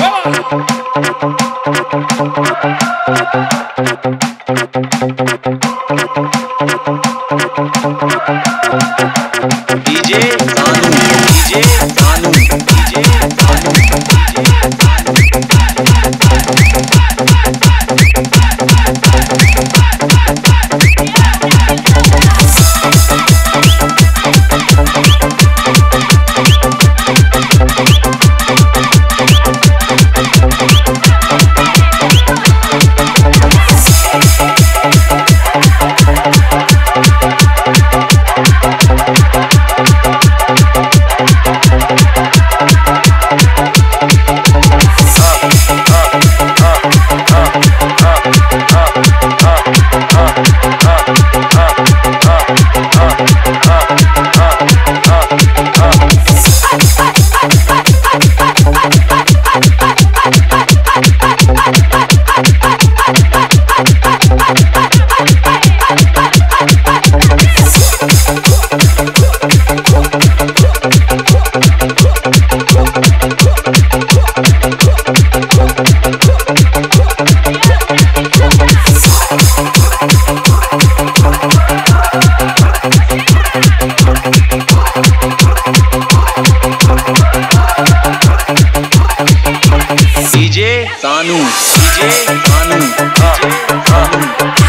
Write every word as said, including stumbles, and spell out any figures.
D J Sanu, D J Sanu, D J Sanu, D J Sanu, D J Sanu, D J Sanu.